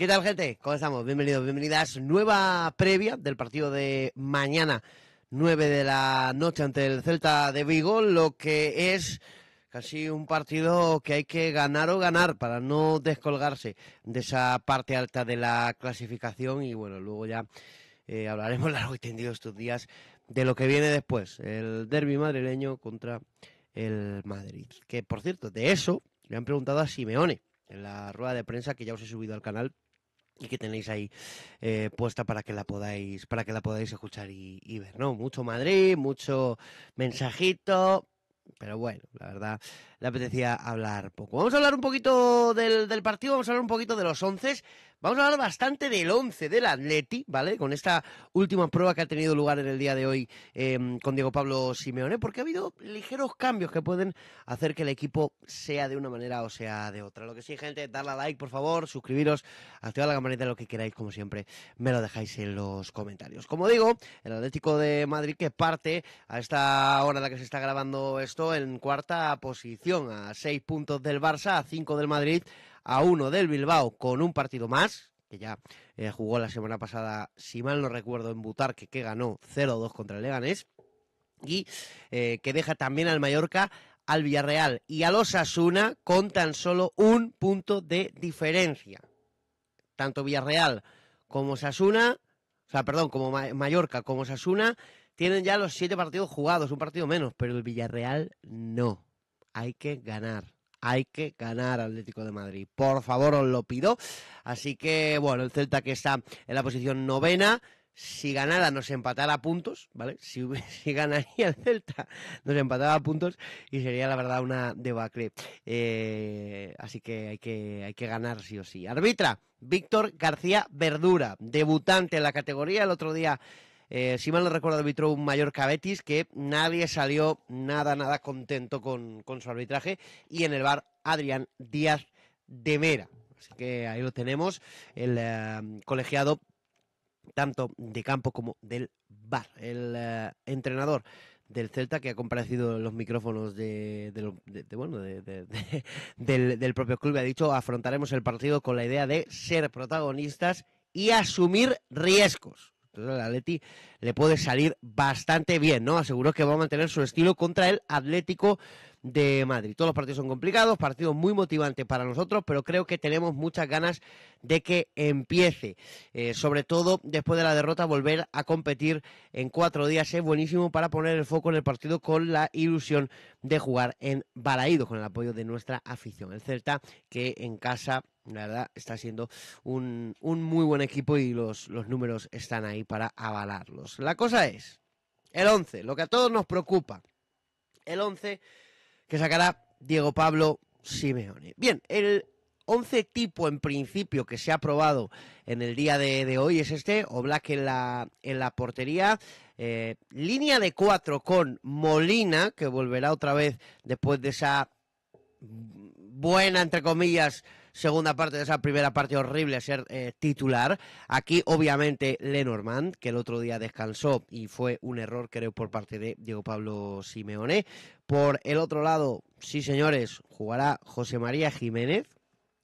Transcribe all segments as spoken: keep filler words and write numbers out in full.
¿Qué tal, gente? ¿Cómo estamos? Bienvenidos, bienvenidas. Nueva previa del partido de mañana, nueve de la noche, ante el Celta de Vigo, lo que es casi un partido que hay que ganar o ganar para no descolgarse de esa parte alta de la clasificación. Y bueno, luego ya eh, hablaremos largo y tendido estos días de lo que viene después, el derbi madrileño contra el Madrid. Que, por cierto, de eso le han preguntado a Simeone en la rueda de prensa que ya os he subido al canal y que tenéis ahí eh, puesta para que la podáis para que la podáis escuchar y, y ver, ¿no? Mucho Madrid, mucho mensajito, pero bueno, la verdad, le apetecía hablar poco. Vamos a hablar un poquito del, del partido, vamos a hablar un poquito de los onces, vamos a hablar bastante del once del Atleti, ¿vale? Con esta última prueba que ha tenido lugar en el día de hoy eh, con Diego Pablo Simeone, porque ha habido ligeros cambios que pueden hacer que el equipo sea de una manera o sea de otra. Lo que sí, gente, darle a like, por favor, suscribiros, activad la campanita, lo que queráis, como siempre, me lo dejáis en los comentarios. Como digo, el Atlético de Madrid, que parte a esta hora en la que se está grabando esto en cuarta posición, a seis puntos del Barça, a cinco del Madrid, a uno del Bilbao, con un partido más, que ya eh, jugó la semana pasada, si mal no recuerdo, en Butarque, que ganó cero dos contra el Leganés, y eh, que deja también al Mallorca, al Villarreal y al Osasuna con tan solo un punto de diferencia. Tanto Villarreal como Osasuna, o sea, perdón, como Ma- Mallorca como Osasuna, tienen ya los siete partidos jugados, un partido menos, pero el Villarreal no. Hay que ganar, hay que ganar, Atlético de Madrid, por favor, os lo pido. Así que, bueno, el Celta, que está en la posición novena, si ganara nos empatara puntos, ¿vale? Si, si ganaría el Celta nos empataba puntos y sería, la verdad, una debacle. Eh, así que hay, que hay que ganar sí o sí. Arbitra, Víctor García Verdura, debutante en la categoría. El otro día, Eh, si mal no recuerdo, arbitró un Mallorca Betis, que nadie salió nada, nada contento con, con su arbitraje. Y en el V A R, Adrián Díaz de Mera. Así que ahí lo tenemos, el eh, colegiado tanto de campo como del V A R. El eh, entrenador del Celta, que ha comparecido en los micrófonos de, de, de, de, bueno, de, de, de, del, del propio club, ha dicho: afrontaremos el partido con la idea de ser protagonistas y asumir riesgos. Entonces al Atleti le puede salir bastante bien, ¿no? Aseguró que va a mantener su estilo contra el Atlético de Madrid. Todos los partidos son complicados, partidos muy motivantes para nosotros, pero creo que tenemos muchas ganas de que empiece. Eh, sobre todo, después de la derrota, volver a competir en cuatro días es buenísimo para poner el foco en el partido, con la ilusión de jugar en Balaído, con el apoyo de nuestra afición. El Celta, que en casa, la verdad, está siendo un, un muy buen equipo y los, los números están ahí para avalarlos. La cosa es el once, lo que a todos nos preocupa. El once que sacará Diego Pablo Simeone. Bien, el once tipo, en principio, que se ha probado en el día de, de hoy es este: Oblak en la, en la portería, eh, línea de cuatro con Molina, que volverá otra vez después de esa buena, entre comillas, segunda parte de esa primera parte horrible a ser eh, titular. Aquí, obviamente, Lenormand, que el otro día descansó y fue un error, creo, por parte de Diego Pablo Simeone. Por el otro lado, sí señores, jugará José María Jiménez,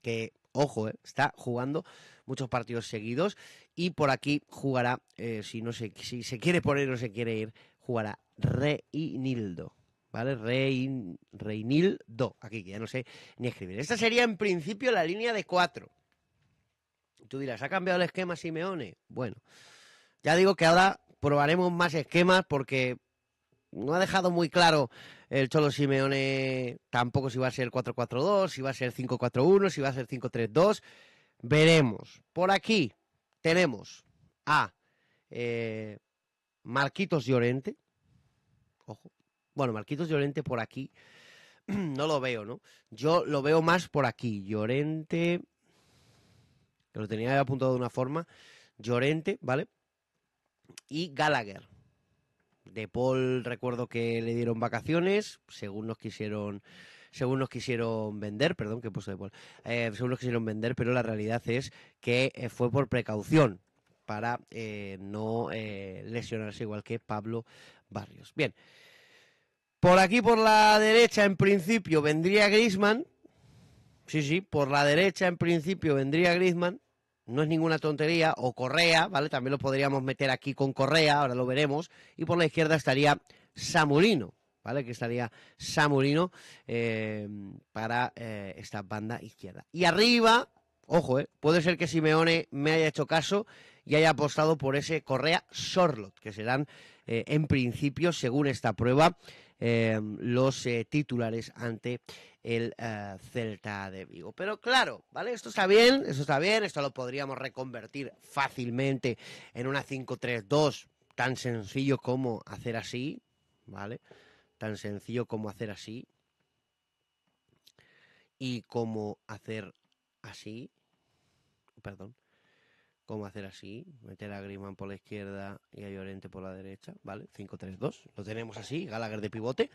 que, ojo, eh, está jugando muchos partidos seguidos. Y por aquí jugará, eh, si, no se, si se quiere poner o no se quiere ir, jugará Reinildo. ¿Vale? Rein, Reinildo, aquí que ya no sé ni escribir. Esta sería, en principio, la línea de cuatro. Tú dirás, ¿ha cambiado el esquema Simeone? Bueno, ya digo que ahora probaremos más esquemas, porque no ha dejado muy claro el Cholo Simeone tampoco si va a ser cuatro cuatro dos, si va a ser cinco cuatro uno, si va a ser cinco tres dos. Veremos. Por aquí tenemos a eh, Marquitos Llorente. Ojo. Bueno, Marquitos Llorente por aquí no lo veo, ¿no? Yo lo veo más por aquí. Llorente, que lo tenía apuntado de una forma. Llorente, ¿vale? Y Gallagher. De Paul, recuerdo que le dieron vacaciones, según nos quisieron, según nos quisieron vender, perdón, que he puesto De Paul, eh, según nos quisieron vender, pero la realidad es que fue por precaución, para eh, no eh, lesionarse, igual que Pablo Barrios. Bien. Por aquí, por la derecha, en principio, vendría Griezmann. Sí, sí, por la derecha, en principio, vendría Griezmann. no es ninguna tontería, o Correa, ¿vale? También lo podríamos meter aquí con Correa, ahora lo veremos, y por la izquierda estaría Samu Lino, ¿vale? Que estaría Samu Lino eh, para eh, esta banda izquierda. Y arriba, ojo, eh, puede ser que Simeone me haya hecho caso y haya apostado por ese Correa Sorloth, que serán eh, en principio, según esta prueba, eh, los eh, titulares ante el eh, Celta de Vigo. Pero claro, ¿vale? Esto está bien, esto está bien, esto lo podríamos reconvertir fácilmente en una cinco tres dos, tan sencillo como hacer así, ¿vale? Tan sencillo como hacer así y como hacer así, perdón. Cómo hacer así, meter a Griezmann por la izquierda y a Llorente por la derecha, ¿vale? cinco tres dos, lo tenemos así, Gallagher de pivote.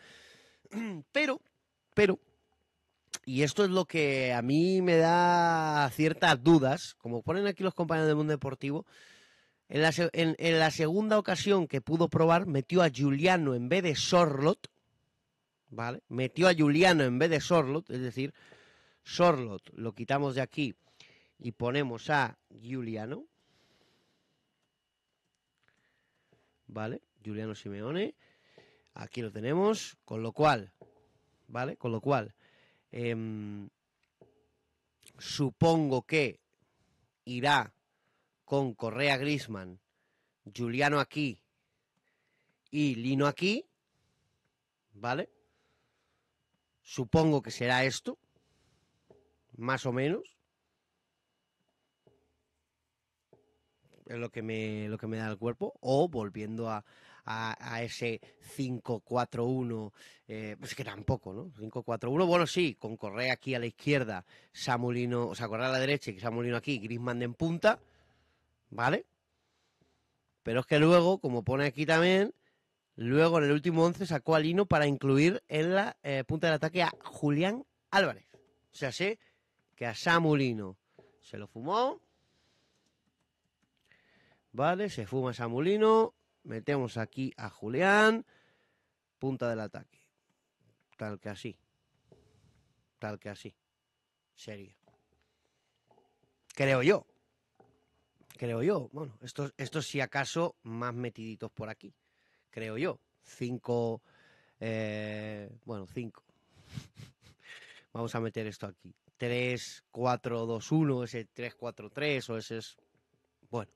Pero, pero, y esto es lo que a mí me da ciertas dudas, como ponen aquí los compañeros del Mundo Deportivo, en la, en, en la segunda ocasión que pudo probar, metió a Giuliano en vez de Sorloth, ¿vale? Metió a Giuliano en vez de Sorloth, es decir, Sorloth lo quitamos de aquí, y ponemos a Giuliano, ¿vale? Giuliano Simeone, aquí lo tenemos, con lo cual, ¿vale? Con lo cual, eh, supongo que irá con Correa Griezmann, Giuliano aquí y Lino aquí, ¿vale? Supongo que será esto, más o menos. Es lo que me, lo que me da el cuerpo, o volviendo a, a, a ese cinco cuatro uno, eh, pues que tampoco, ¿no? cinco cuatro uno, bueno, sí, con Correa aquí a la izquierda, Samu Lino, o sea, Correa a la derecha y Samu Lino aquí, Griezmann en punta, ¿vale? Pero es que luego, como pone aquí también, luego en el último once sacó a Lino para incluir en la eh, punta del ataque a Julián Álvarez. O sea, sé que a Samu Lino se lo fumó. Vale, se fuma Samu Lino, metemos aquí a Julián, punta del ataque, tal que así, tal que así, sería. Creo yo, creo yo, bueno, estos, estos si acaso más metiditos por aquí, creo yo, cinco, eh, bueno, cinco, vamos a meter esto aquí, tres cuatro dos uno, ese tres cuatro tres o ese es, bueno.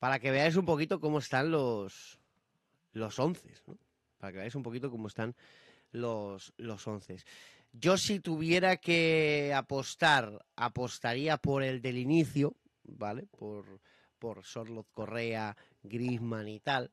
Para que veáis un poquito cómo están los, los once, ¿no? Para que veáis un poquito cómo están los, los once. Yo si tuviera que apostar, apostaría por el del inicio, ¿vale? Por, por Sorloth, Correa, Griezmann y tal,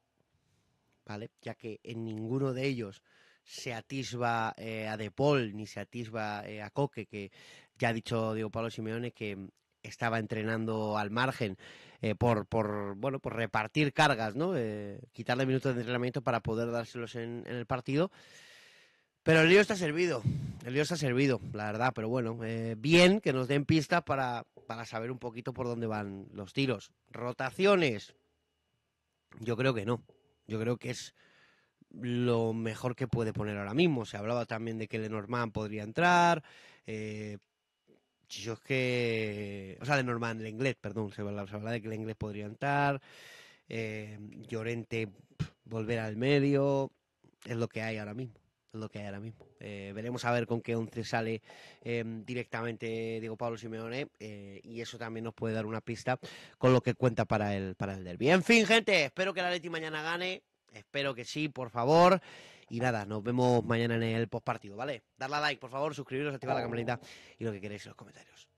¿vale? Ya que en ninguno de ellos se atisba eh, a de Paul ni se atisba eh, a Coque, que ya ha dicho Diego Pablo Simeone que estaba entrenando al margen eh, por, por bueno por repartir cargas, ¿no? Eh, quitarle minutos de entrenamiento para poder dárselos en, en el partido. Pero el lío está servido, el lío está servido, la verdad. Pero bueno, eh, bien que nos den pistas para, para saber un poquito por dónde van los tiros. Rotaciones, yo creo que no. Yo creo que es lo mejor que puede poner ahora mismo. Se hablaba también de que Lenormand podría entrar, eh, yo es que... O sea, Lenormand, el inglés, perdón. Se hablaba, se hablaba de que el inglés podría entrar. Eh, Llorente, pff, volver al medio. Es lo que hay ahora mismo. Es lo que hay ahora mismo. Eh, veremos a ver con qué once sale eh, directamente Diego Pablo Simeone. Eh, y eso también nos puede dar una pista con lo que cuenta para el, para el derbi. En fin, gente, espero que el Atleti mañana gane. Espero que sí, por favor. Y nada, nos vemos mañana en el postpartido, ¿vale? Darle a like, por favor, suscribiros, activar la campanita y lo que queréis en los comentarios.